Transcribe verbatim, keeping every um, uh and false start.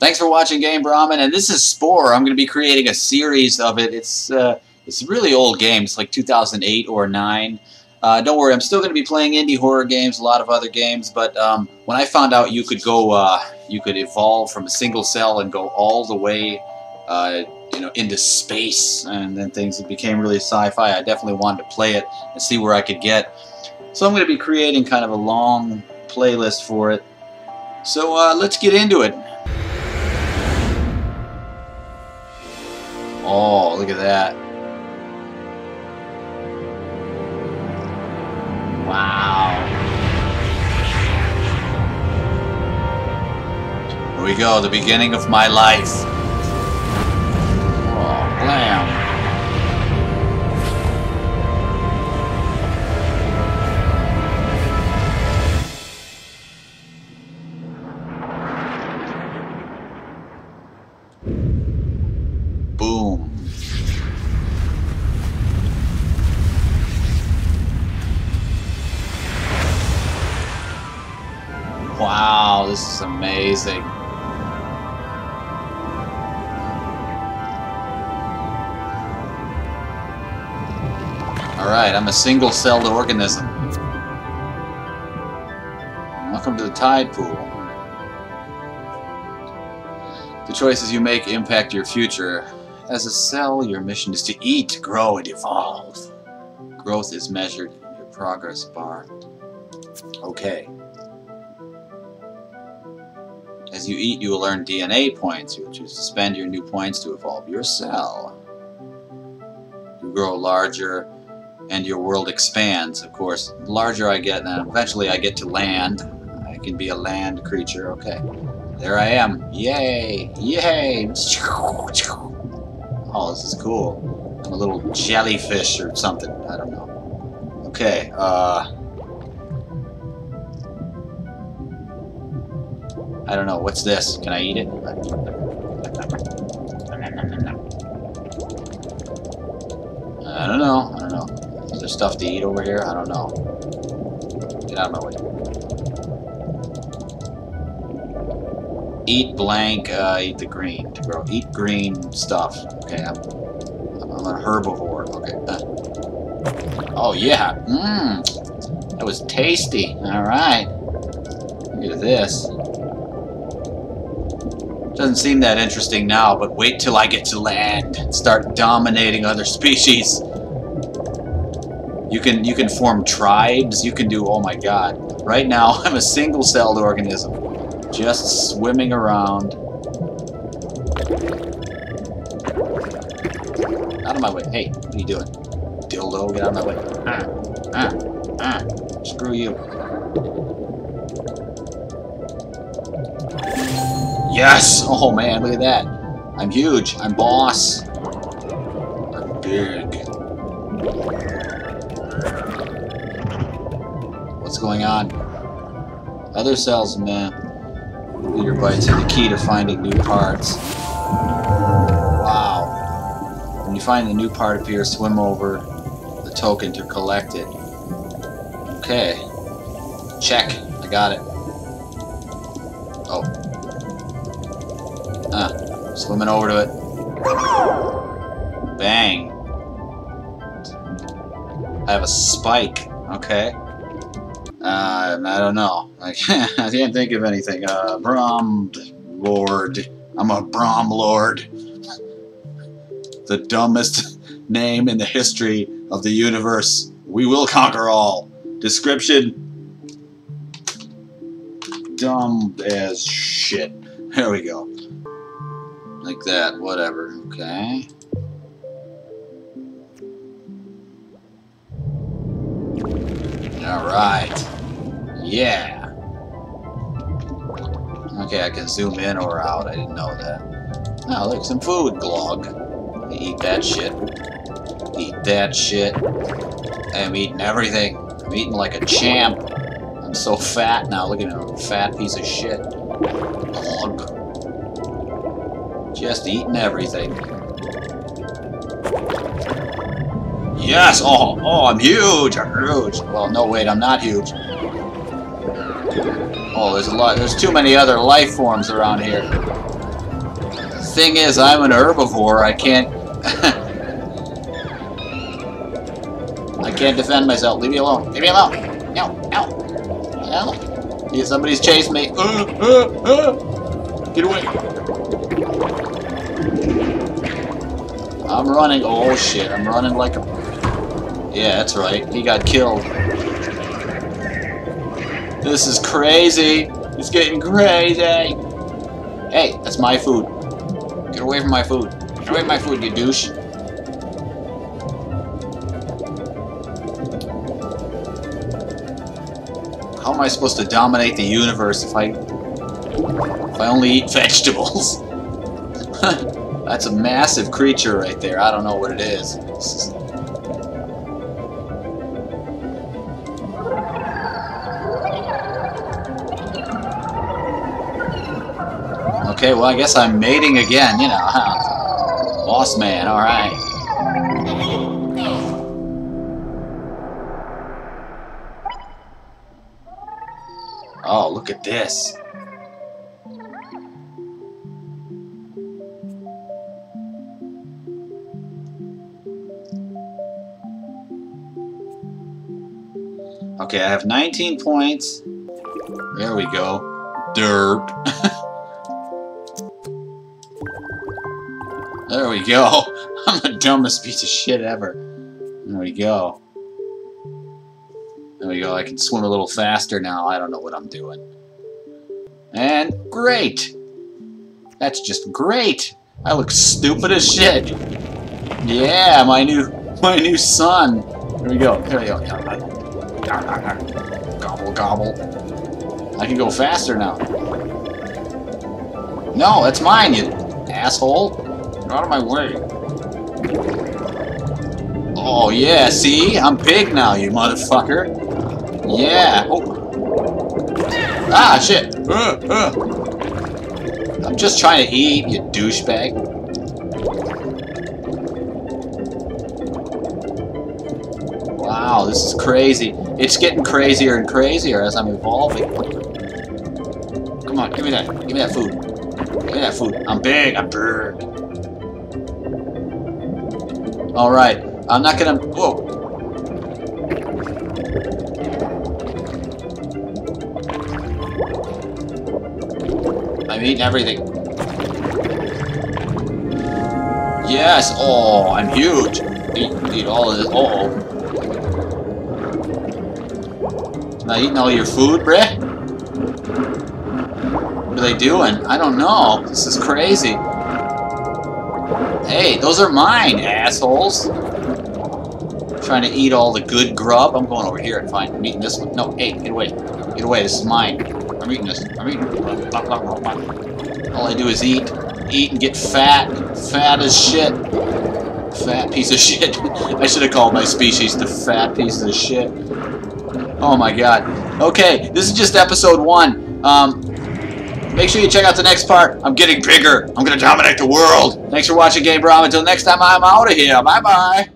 Thanks for watching Game Brahman, and this is Spore. I'm going to be creating a series of it. It's uh, it's a really old game. It's like two thousand eight or nine. Uh, don't worry, I'm still going to be playing indie horror games, a lot of other games. But um, when I found out you could go, uh, you could evolve from a single cell and go all the way, uh, you know, into space, and then things it became really sci-fi. I definitely wanted to play it and see where I could get. So I'm going to be creating kind of a long playlist for it. So uh, let's get into it. Oh, look at that. Wow. Here we go, the beginning of my life. Oh, blam. Wow, this is amazing. Alright, I'm a single-celled organism. Welcome to the tide pool. The choices you make impact your future. As a cell, your mission is to eat, grow, and evolve. Growth is measured in your progress bar. Okay. As you eat, you will earn D N A points. You will choose to spend your new points to evolve your cell. You grow larger, and your world expands, of course. The larger I get, then eventually I get to land. I can be a land creature. Okay. There I am. Yay! Yay! Oh, this is cool. I'm a little jellyfish or something. I don't know. Okay, uh... I don't know. What's this? Can I eat it? I don't know. I don't know. Is there stuff to eat over here? I don't know. Get out of my way. Eat blank. Uh, eat the green. To grow. Eat green stuff. Okay. I'm, I'm a herbivore. Okay. Uh. Oh yeah. Mmm. That was tasty. All right. Look at this. Doesn't seem that interesting now, but wait till I get to land and start dominating other species. You can you can form tribes. You can do, oh my god. Right now I'm a single-celled organism, just swimming around. Out of my way. Hey, what are you doing? Dildo, get out of my way. Uh, uh, uh. Screw you. Yes! Oh man, look at that. I'm huge. I'm boss. I'm big. What's going on? Other cells, man. Leader bites are the key to finding new parts. Wow. When you find the new part appears, swim over the token to collect it. Okay. Check. I got it. Oh. Uh, swimming over to it. Bang. I have a spike. Okay. Uh, I don't know. I can't, I can't think of anything. Uh, Brom Lord. I'm a Brom Lord. The dumbest name in the history of the universe. We will conquer all. Description. Dumb as shit. There we go. Like that, whatever. Okay. Alright. Yeah. Okay, I can zoom in or out. I didn't know that. Oh, look, some food. Glog. Eat that shit. Eat that shit. I'm eating everything. I'm eating like a champ. I'm so fat now. Look at him. Fat piece of shit. Glog. Just eating everything. Yes! Oh, oh, I'm huge! I'm huge! Well, no, wait, I'm not huge. Oh, there's a lot. There's too many other life forms around here. thing is, I'm an herbivore. I can't... I can't defend myself. Leave me alone. Leave me alone. Ow. Ow. Ow. Yeah, somebody's chased me. Uh, uh, uh. Get away. I'm running. Oh, shit. I'm running like a... Yeah, that's right. He got killed. This is crazy. It's getting crazy. Hey, that's my food. Get away from my food. Get away from my food, you douche. How am I supposed to dominate the universe if I... if I only eat vegetables? That's a massive creature right there. I don't know what it is. Okay, well I guess I'm mating again, you know, huh? Boss man, alright. Oh, look at this. Okay, I have nineteen points. There we go. Derp. There we go. I'm the dumbest piece of shit ever. There we go. There we go. I can swim a little faster now. I don't know what I'm doing. And great. That's just great. I look stupid as shit. Yeah, my new my new son. Here we go. Here we go. Gobble gobble. I can go faster now. No, that's mine, you asshole. Out of my way. Oh, yeah, see? I'm big now, you motherfucker. Yeah. Oh. Ah, shit. Uh, uh. I'm just trying to eat, you douchebag. Wow, this is crazy. It's getting crazier and crazier as I'm evolving. Come on, give me that. Give me that food. Give me that food. I'm big. I'm big. Alright, I'm not gonna... Whoa! I'm eating everything. Yes! Oh, I'm huge! Eat, eat all of this. Uh-oh. Am I eating all your food, bruh? What are they doing? I don't know. This is crazy. Hey, those are mine, assholes! I'm trying to eat all the good grub. I'm going over here and find... I'm eating this one. No, hey, get away. Get away, this is mine. I'm eating this. I'm eating... All I do is eat. Eat and get fat. Fat as shit. Fat piece of shit. I should have called my species the fat piece of shit. Oh my god. Okay, this is just episode one. Um... Make sure you check out the next part. I'm getting bigger. I'm going to dominate the world. Thanks for watching Game Brahman. Until next time, I'm out of here. Bye-bye.